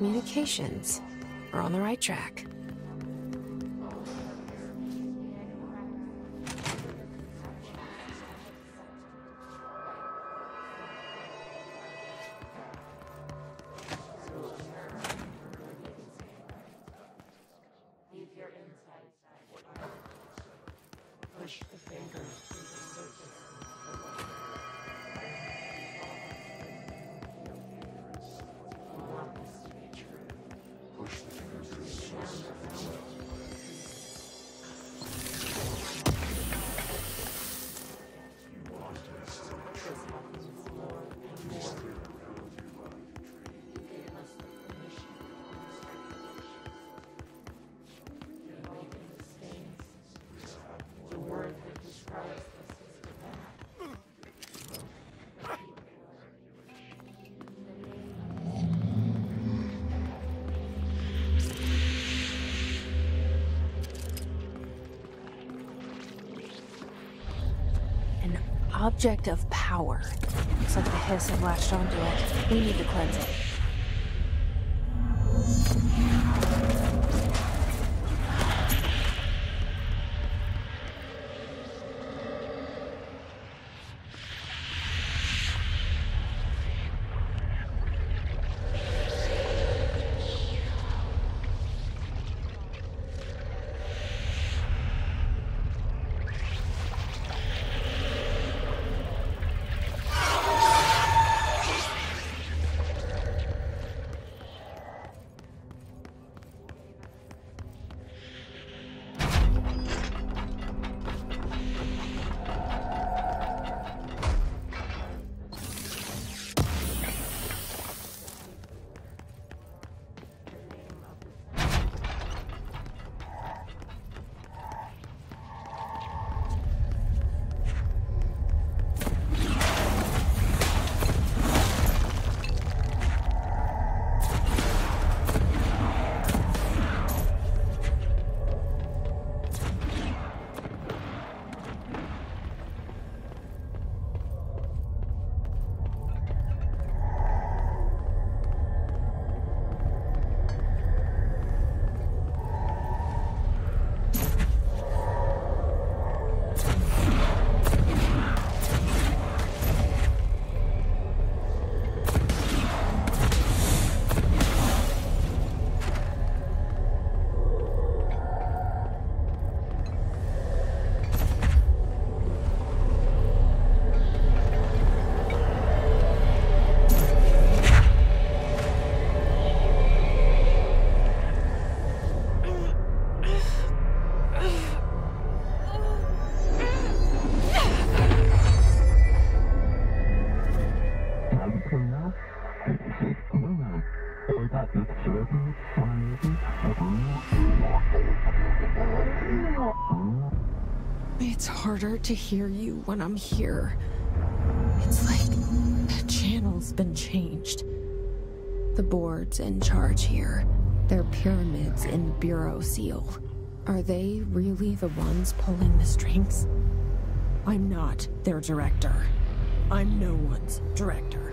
Communications. We're on the right track. Object of power. Looks like the Hiss have latched onto it. We need to cleanse it. It's harder to hear you when I'm here. It's like the channel's been changed. The board's in charge here. They're pyramids in Bureau Seal. Are they really the ones pulling the strings? I'm not their director. I'm no one's director.